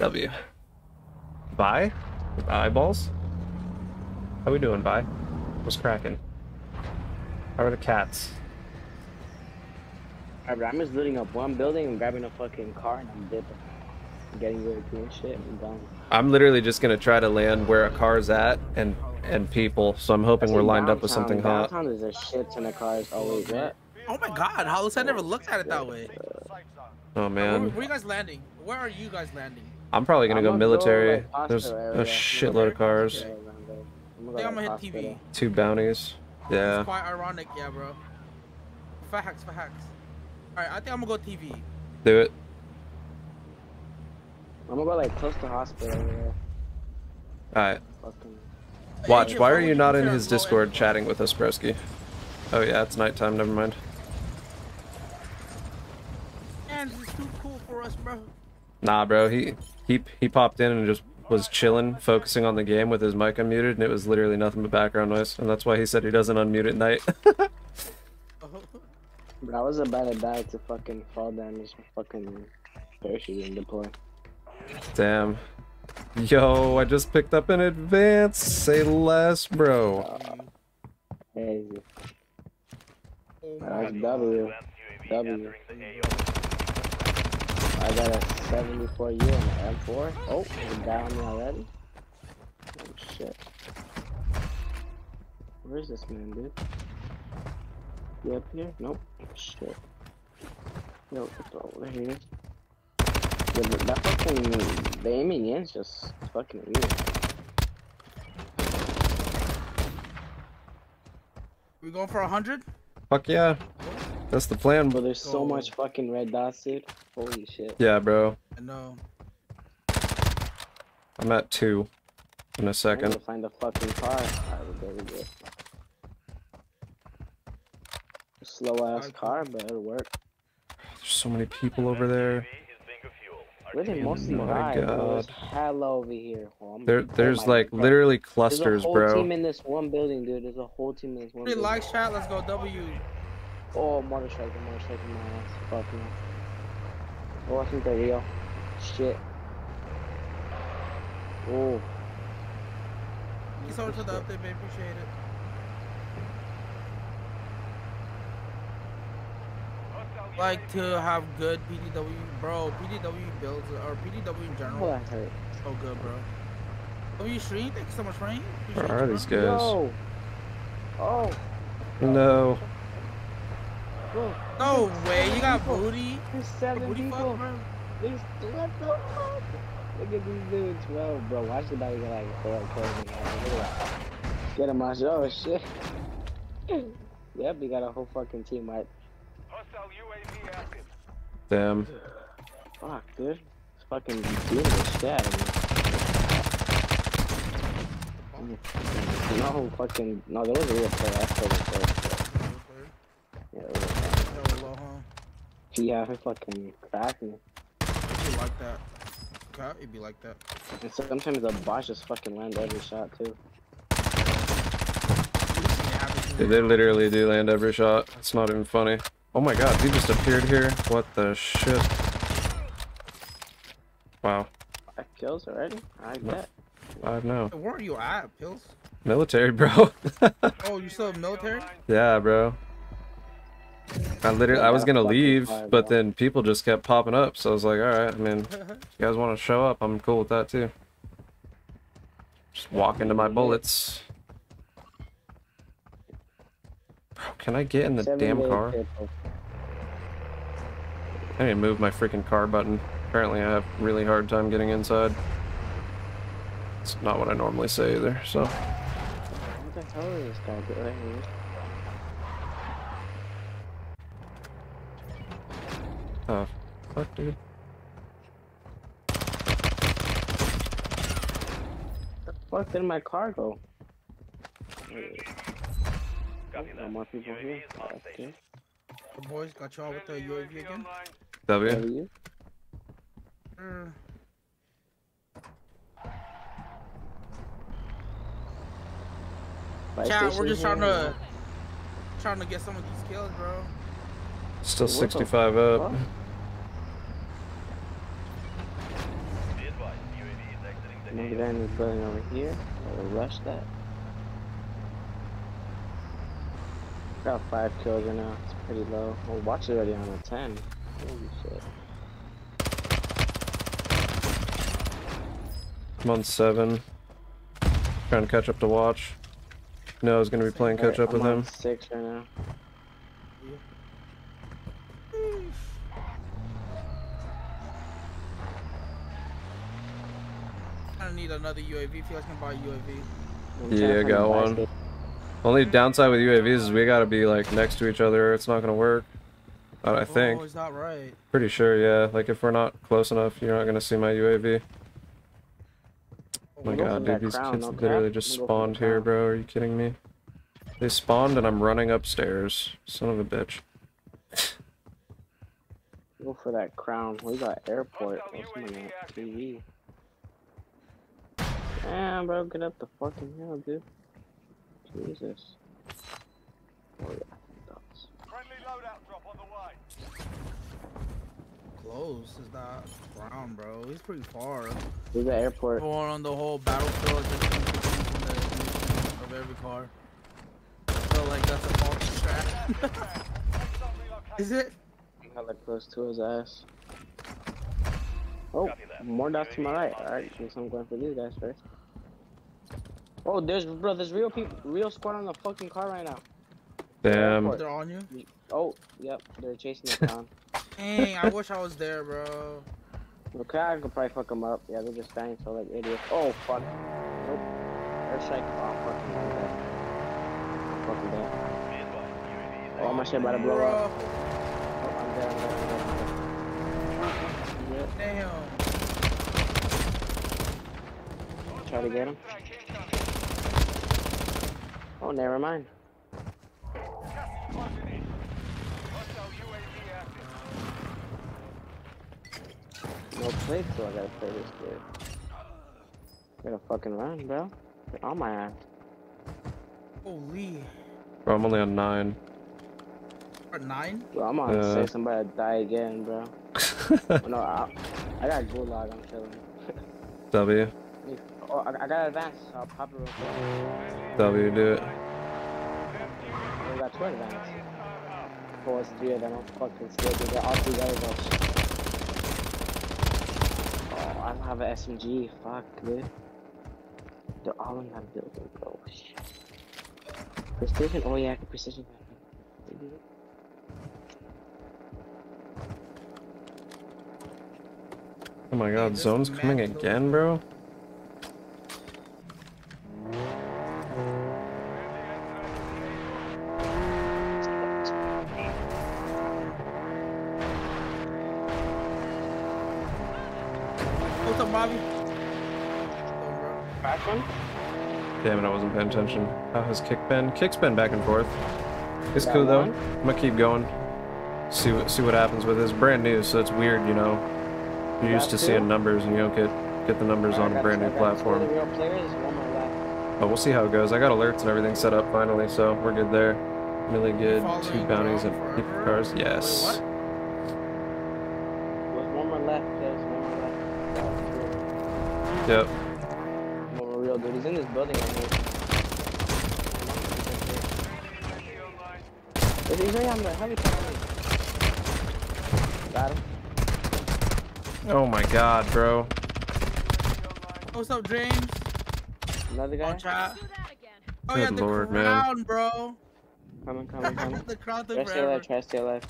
W. Vi? With eyeballs? How we doing, Vi? What's cracking? How are the cats? Alright, but I'm just looting up one building and grabbing a fucking car and I'm dipping. I'm getting really cool shit and I'm done. I'm literally just gonna try to land where a car's at and people, so I'm hoping we're lined up with something hot. Downtown there's a shit ton of cars always at. Oh my god, how was I never looked at it that way? Oh man. Where are you guys landing? Where are you guys landing? I'm probably gonna go military. There's a shitload of cars. I think I'm gonna hit TV. 2 bounties. Yeah. It's quite ironic, yeah, bro. Facts, facts. Alright, I think I'm gonna go TV. Do it. I'm gonna go like close to hospital. Alright. Watch, why are you not in his Discord chatting with us, broski? Oh yeah, it's nighttime, never mind. Man, this is too cool for us, bro. Nah, bro, he popped in and just was chilling, focusing on the game with his mic unmuted, and it was literally nothing but background noise, and that's why he said he doesn't unmute at night. But I was about to die to fucking fall down this fucking parachute and deploy. Damn. Yo, I just picked up an advance. Say less, bro. Hey. That's W. W. I got a 74U and an M4. Oh, there's a guy on me already. Oh shit. Where's this man, dude? You up here? Nope. Shit. Nope, it's over here. Yeah, but that fucking, the aiming in is just fucking weird. We going for 100? Fuck yeah. That's the plan. Bro, there's so much fucking red dots, dude. Holy shit. Yeah, bro. I know. I'm at 2 in a second. I'm gonna find a fucking car. Alright, there we go. Slow ass car, but it'll work. There's so many people over there. Where they mostly die, bro. There's hell over here. Well, there's like literally clusters, bro. There's a whole team in this one building, dude. There's a whole team in this one building. Light shot, let's go W. Oh, motorcycle, my ass. Fucking. Oh, I think they're real. Shit. Oh. Thanks so much for the update, babe. Appreciate it. Like to have good PDW, bro. PDW builds or PDW in general. Oh, that hurt. So good, bro. Oh, you stream? Thank you so much, Rain. Where are these guys? No. Oh. No. Bro, no way. You got people. Booty. There's 7 booty people. There's what the fuck? Look at these dudes. Well, bro, watch the body get like throw up clothing. Get him out. Oh shit. Yep, we got a whole fucking team right. Damn. Fuck, dude. It's fucking doing the shit. No fucking. No, there was a real player. I killed him first. Yeah, there was a low, huh? Yeah, he fucking cracked me. It'd be like that. God, it'd be like that. And sometimes the bots just fucking land every shot, too. They literally do land every shot. It's not even funny. Oh my god, he just appeared here. What the shit? Wow. 5 kills already? I bet. 5 now. Where are you at, Pills? Military, bro. Oh, you still military? Yeah, bro. I was gonna leave, but then people just kept popping up, so I was like, alright, I mean, if you guys wanna show up, I'm cool with that too. Just walk into my bullets. Can I get in the damn car? I need to move my freaking car button. Apparently I have a really hard time getting inside. It's not what I normally say either, so. What the hell is this guy doing? Oh, fuck, dude. Where the fuck did my car go? No more people here. Okay. The boys got y'all with the UAV again. W. Chat, we're just trying to get some of these kills, bro. Still 65 up. Be advised, I know your enemy's building over here. I'll rush that. Got 5 kills right now. It's pretty low. Oh, watch it already on a 10. Holy shit. I'm on 7. Trying to catch up to watch. No, I was gonna be playing catch up with him. 6 right now. I don't need another UAV. If you guys can buy a UAV. Yeah, I got one. Only downside with UAVs is we gotta be like next to each other. It's not gonna work. I think. Oh, is that right? Pretty sure, yeah. Like if we're not close enough, you're not gonna see my UAV. Oh my god, dude, these kids literally just spawned here, bro. Are you kidding me? They spawned and I'm running upstairs. Son of a bitch. Go for that crown. We got airport. TV. Damn, bro, get up the fucking hill, dude. Jesus. Oh yeah, that's... Friendly loadout drop on the way. Close is that ground, bro. He's pretty far. There's the airport. Or on the whole battlefield of every car. So like that's a false track. Is it? Hella close to his ass. Oh, more dots to my right. Alright, so I'm going for these guys first. Oh, there's bro, there's real people, real squad on the fucking car right now. Damn. They're on you? Oh, yep, they're chasing it down. Dang, I wish I was there, bro. Okay, I could probably fuck them up. Yeah, they're just dying so like idiots. Oh fuck. Nope. Airstrike. Oh fucking dead. I'm fucking dead. Oh my shit about to blow up. Oh, I'm dead, I'm dead. Damn. Try to get him. Oh, never mind. No plate, so I gotta play this dude. Gotta fucking run, bro. Get on my ass. Holy. Bro, I'm only on 9. Or 9? Bro, I'm on 6. I'm about to die again, bro. Oh, no, I got gulag. I'm killing. W. Oh, I got advance. I'll pop it real quick. W, do it. We got 2 advance. 4 is 3 of them. I'm fucking scared. They're all together. Oh, I don't have an SMG. Fuck, dude. They're all in that building, bro. Shit. Precision? Oh, yeah, I can precision that. Oh my god, zone's coming again, bro? Damn it, I wasn't paying attention. How has kick been? Kick's been back and forth. It's cool though. I'm gonna keep going. See what happens with this. Brand new, so it's weird, you know. You're used to seeing numbers and you don't get the numbers on a brand new platform. But we'll see how it goes. I got alerts and everything set up finally, so we're good there. Really good. 2 bounties and 50 cars. Yes. One more left, there's one more left. Yep. Dude, he's in this building right here. He's right on the heavy car. Got him. Oh my god, bro. What's up, James? Another guy? Oh, yeah, the Lord, crowd, man. Bro. Coming. Try to stay alive.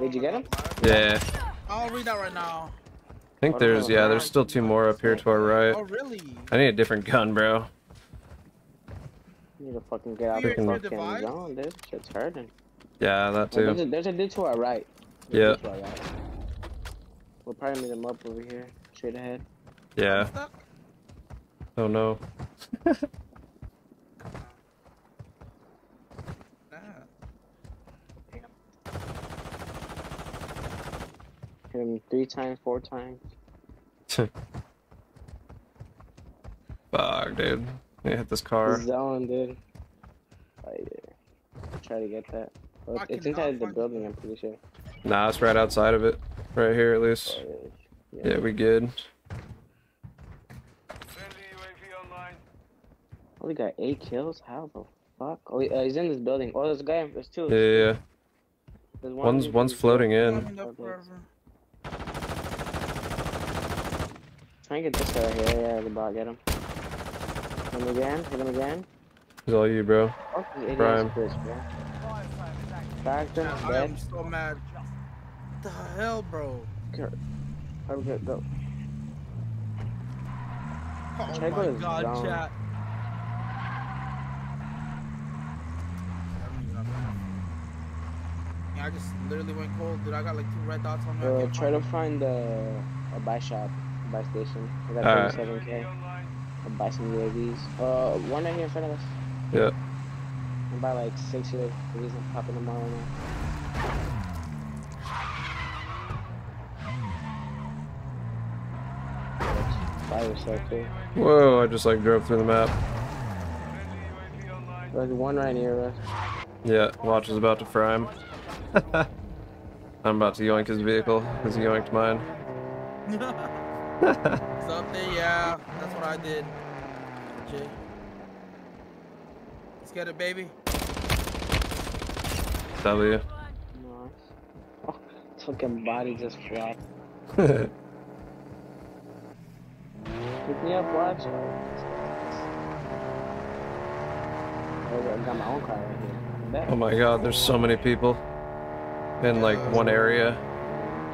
Did you get him? Yeah. I'll read that right now. I think there's still 2 more up here to our right. Oh, really? I need a different gun, bro. You need to fucking get out of the fucking zone, dude. Shit's hurting. Yeah, that too. Well, there's a dude to our right. Yeah. Right. We'll probably meet him up over here. Straight ahead. Yeah. Oh no. Him 3 times, 4 times. Fuck, dude. They hit this car. He's on, dude. Oh, yeah. Try to get that. Well, it's inside the building, I'm pretty sure. Nah, it's right outside of it. Right here, at least. Oh, yeah, we good. Only got 8 kills? How the fuck? Oh, he's in this building. Oh, there's a guy. There's two. Yeah. There's one's floating in. Try and get this guy right here. Yeah, the bot. Get him. Hit him again. Hit him again. It's all you, bro. Oh, Prime. I'm so mad. What the hell, bro? I'm good, go. Oh my god, chat. I just literally went cold, dude. I got like 2 red dots on my head. Try to find a buy shop, a buy station. I got 37K. I'll buy some UAVs. One right here in front of us. Yeah. I'll buy like 6 UAVs and pop in them all now. Whoa, I just like drove through the map. There's one right near us. Yeah, Watch is about to fry him. I'm about to yoink his vehicle because he yoinked mine. Something, yeah, that's what I did. Jay. Let's get it, baby. W. Oh, fucking body just dropped. Pick me up, Watch. Oh, I got my own car right here. Oh my god, there's so many people in like one area.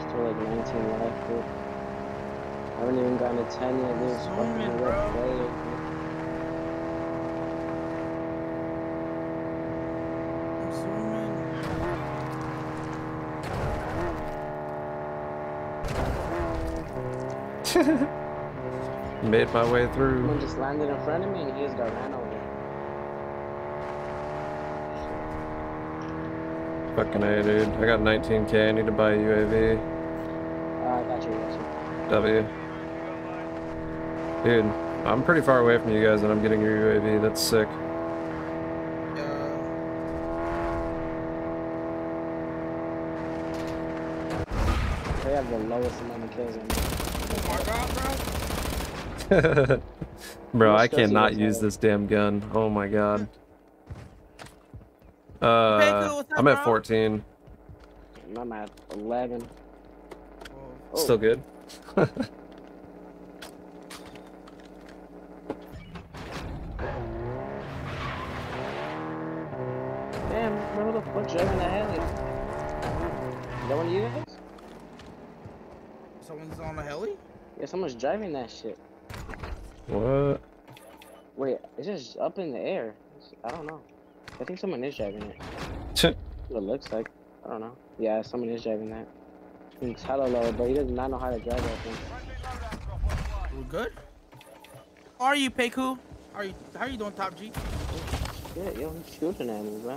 Still like 19 left. I haven't even gotten a 10 yet. There's fucking red play. I'm so mad. Made my way through. Someone just landed in front of me and he just got ran over. Fucking A, dude. I got 19K. I need to buy a UAV. I got you. W. Dude, I'm pretty far away from you guys and I'm getting your UAV. That's sick. They have the lowest amount of kills in there. Oh my god, bro. Bro, I cannot use this damn gun. Oh my god. I'm at 14. I'm at 11. Still good. Damn, where the fuck is that in the heli? Is that one of you guys? Someone's on a heli? Yeah, someone's driving that shit. What? Wait, it's just up in the air. I don't know. I think someone is driving it. What it looks like. I don't know. Yeah, someone is driving that. It's hella low, but he does not know how to drive that thing. We're good? How are you, Peku? How are you doing, Top G? Shit, yo, he's shooting at me, bro.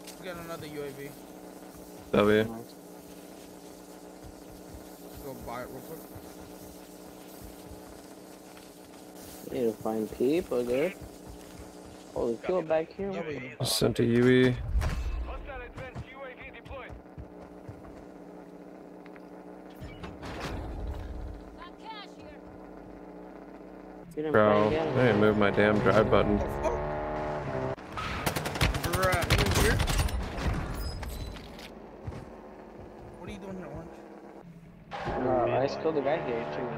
Let's get another UAV. W. Nice. Go buy it real quick. Need to find people there. Holy kill back here. Sent to UE. Bro, I didn't move my damn drive button. What are you doing here, Orange? I just killed the guy here too.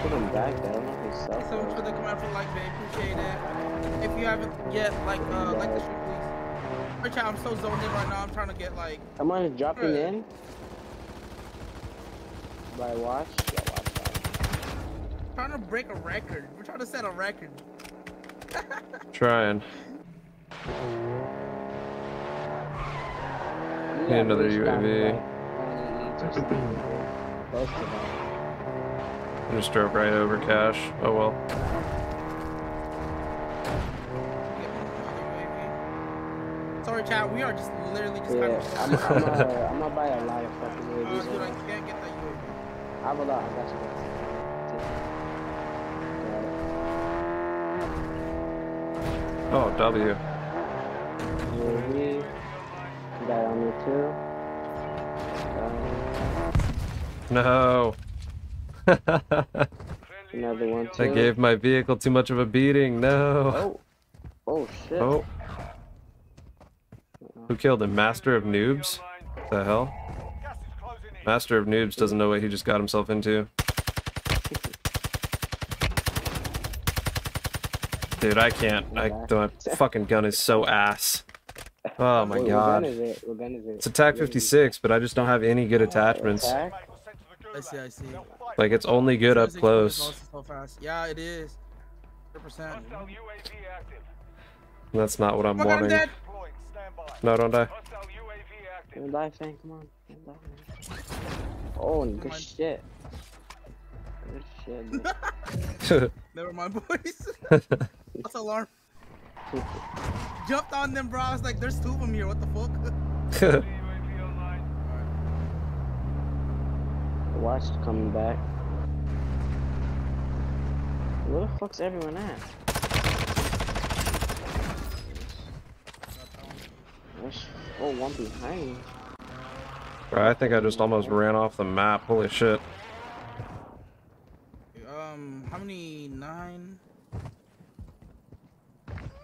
Put him back there. I don't know if he's self. So much for the commercial, like, babe. Appreciate it. If you haven't yet, like the stream, please. Richard, I'm so zoned in right now. I'm trying to get like. Am I dropping in? By Watch. Yeah, Watch. Trying to break a record. We're trying to set a record. Trying. Need another UAV. I just drove right over Cash. Oh well. Sorry, chat. We are just literally just kind of. I'm gonna buy a lot of fucking UAVs. Dude, I can't get that UAV. I have a lot. I got you guys. Oh, W. UAV. Got on me too. No. Another one too. I gave my vehicle too much of a beating. No. Oh, oh shit. Oh. Who killed him? Master of Noobs? What the hell? Master of Noobs doesn't know what he just got himself into. Dude, I can't. My fucking gun is so ass. Oh my god. It's a TAC 56, but I just don't have any good attachments. I see. Like, it's only good up close. Yeah, it is. 100%. That's not what I'm wanting. No, don't die. Don't die, Fang. Come on. Oh, good shit. Good shit. Never mind, boys. What's alarm? Jumped on them, bro. I was like, there's two of them here. What the fuck? Watch coming back. Where the fuck's everyone at? There's, oh, one behind me. Bro, I think I just almost ran off the map. Holy shit. How many? 9?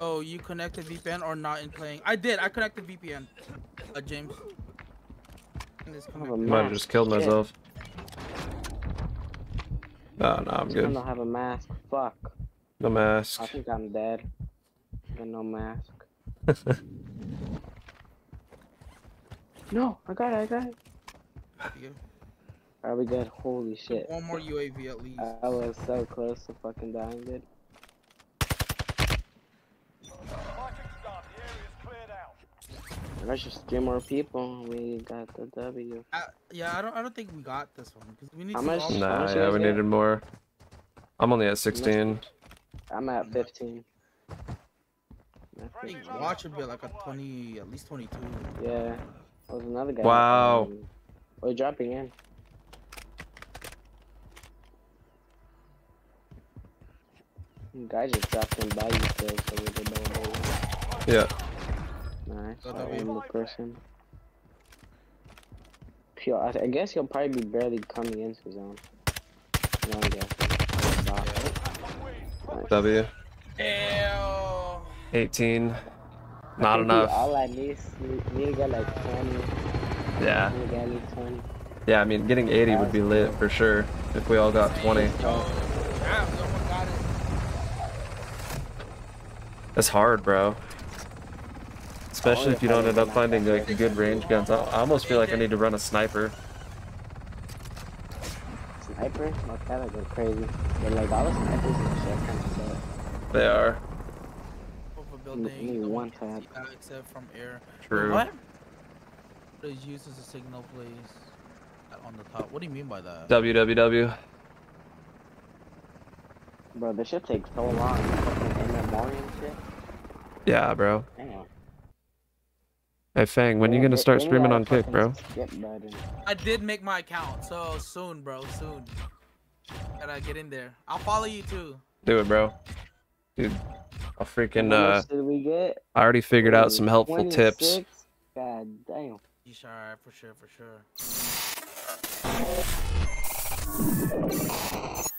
Oh, you connected VPN or not in playing? I did. I connected VPN. James. Might have just killed myself. Oh, no, I'm good. I don't have a mask. Fuck. No mask. I think I'm dead. And no mask. No, I got it. Yeah. Are we good? Holy shit. One more UAV at least. I was so close to fucking dying, dude. Let's just get more people. We got the W. Yeah, I don't think we got this one because we need. Nah, yeah, we needed more. I'm only at 16. I'm at 15. Watch should be like a 20, at least 22. Yeah, there's another guy. Wow. We're dropping in. Guys just dropped in by you still, so we didn't know. Yeah. Nice. The person. Yo, I guess he'll probably be barely coming into his own. W. Ew. 18. Not enough. All at least we got like 20. Yeah. We got like 20. Yeah, I mean, getting 80 would be lit for sure if we all got 20. That's hard, bro. Especially if you don't end up finding like good range guns. I almost feel like I need to run a sniper. Sniper? Like that would go crazy. But like all the snipers and shit kind of suck. They are. One tab. Except from air. True. What? Please use as a signal, please. On the top. What do you mean by that? WWW. Bro, this shit takes so long. Fucking in that volume shit. Yeah, bro. Damn. Hey Fang, when are you gonna start streaming on Kick, bro? I did make my account, so soon, bro, soon. Gotta get in there. I'll follow you too. Do it, bro. Dude, I'll freaking I already figured out some helpful 26? Tips. God damn. You sure? For sure.